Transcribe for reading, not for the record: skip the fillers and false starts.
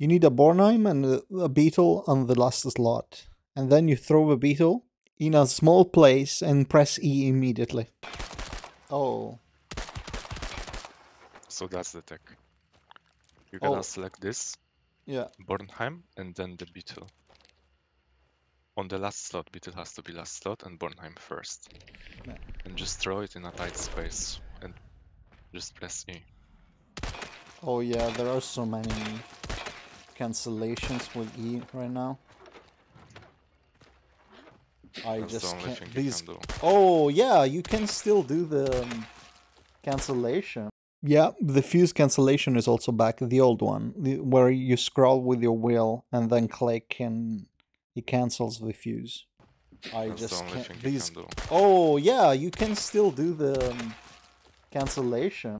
You need a Bornheim and a Beetle on the last slot. And then you throw a Beetle in a small place and press E immediately. Oh. So that's the tech. You're gonna select this. Yeah. Bornheim and then the Beetle. On the last slot, Beetle has to be last slot and Bornheim first. Yeah. And just throw it in a tight space and just press E. Oh yeah, there are so many cancellations with E right now. I that's just the only can't. Thing these... you can do. Oh yeah, you can still do the cancellation. Yeah, the fuse cancellation is also back. The old one, where you scroll with your wheel and then click, and it cancels the fuse. I that's just the only can't. These... Can do. Oh yeah, you can still do the cancellation.